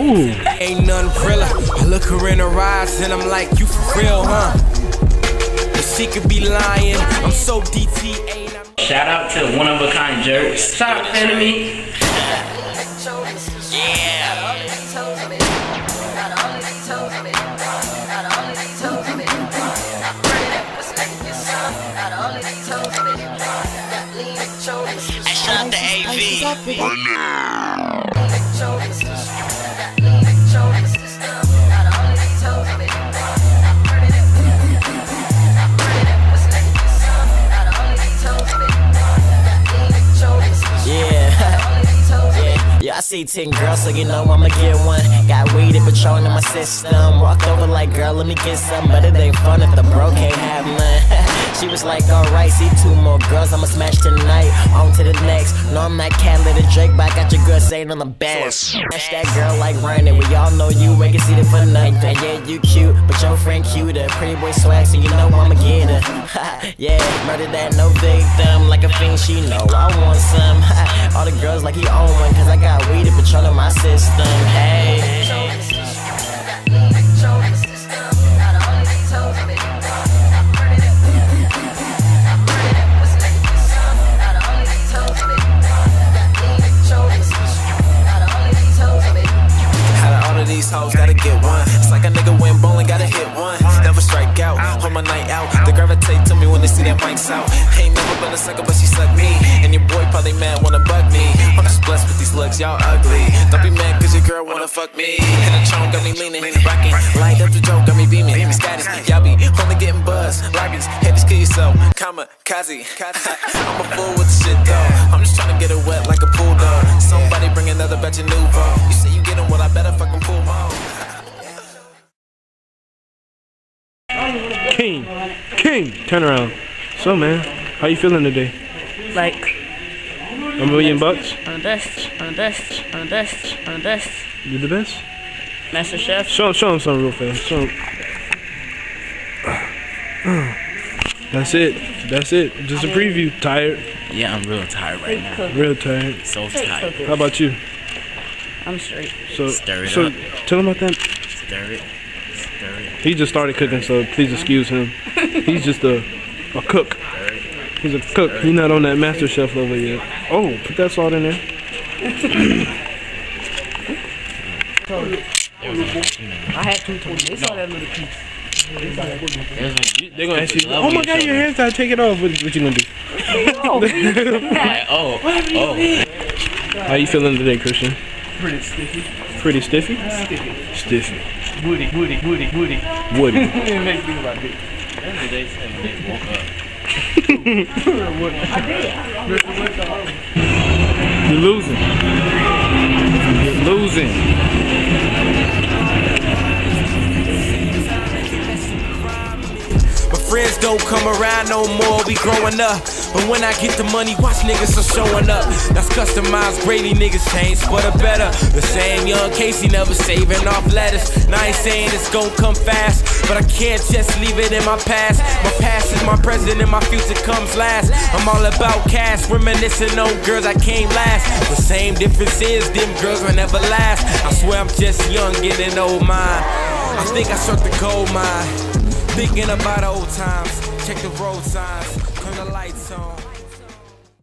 Ooh. Ain't nothing realer. I look her in her eyes and I'm like, you for real, huh? But she could be lying. I'm so DTA. Shout out to one of a kind jerks. Shout out to Enemy. I see 10 girls, so you know I'ma get one. Got weed and Patron in my system. Walked over like, girl, let me get some. But it ain't fun if the bro can't have none. She was like, alright, see 2 more girls, I'ma smash tonight. On to the next. No, I'm not Cat Litter Drake, but I got your girl saying on the bench. Smash that girl like Ryan. We all know you ain't conceited for nothing. Yeah, you cute, but your friend cuter. Pretty boy swag, so you know I'ma get her. Yeah, murder that, no victim. Like a fiend, she know I want some. All the girls like he own one, cause I got weed and Patron in my system, hey. Hoes gotta get one. It's like a nigga went bowling, gotta hit one. Never strike out, on my night out. They gravitate to me when they see that mics out. Ain't never been a sucker, but she sucked me. And your boy probably mad, wanna bug me. I'm just blessed with these looks, y'all ugly. Don't be mad, cause your girl wanna fuck me. And the chone got me leaning, rocking. Light up the joke, got me beaming. Status, y'all be only getting buzzed. Libraries, hate to kill yourself. Kamikaze. I'm a fool with the shit though. I'm just trying to get it wet like a pool dog. Somebody bring another batch of new bro. You say you getting what I better fucking pull. King, turn around. So man, how you feeling today? Like $1 million bucks? I'm the best. You the best? Master Chef. Show him something real fast. Show him. That's it. Just a preview. Tired? Yeah, I'm real tired right now. Real tired. So tired. How about you? I'm straight. So tell him about that. Stir it. He just started cooking, so please excuse him. He's just a cook. He's a cook. He's not on that Master Chef level yet. Oh, put that salt in there. I had 220. It's all that little piece. They're gonna ask you, oh my god, your hair's tied, take it off. What you gonna do? Oh. How you feeling today, Christian? Pretty stiffy. Pretty stiffy? Stiffy. Woody. It makes me like it. Every day, 7 days, woke up. You're losing. My friends don't come around no more, we growing up. But when I get the money, watch niggas are showing up. That's customized, Brady niggas change for the better. The same young Casey never saving off letters. Now I ain't saying it's gon' come fast, but I can't just leave it in my past. My past is my present and my future comes last. I'm all about cash, reminiscing on girls I came last. The same difference is, them girls will never last. I swear I'm just young, getting old mine. I think I struck the gold mine. Thinking about old times, check the road signs, turn the lights on.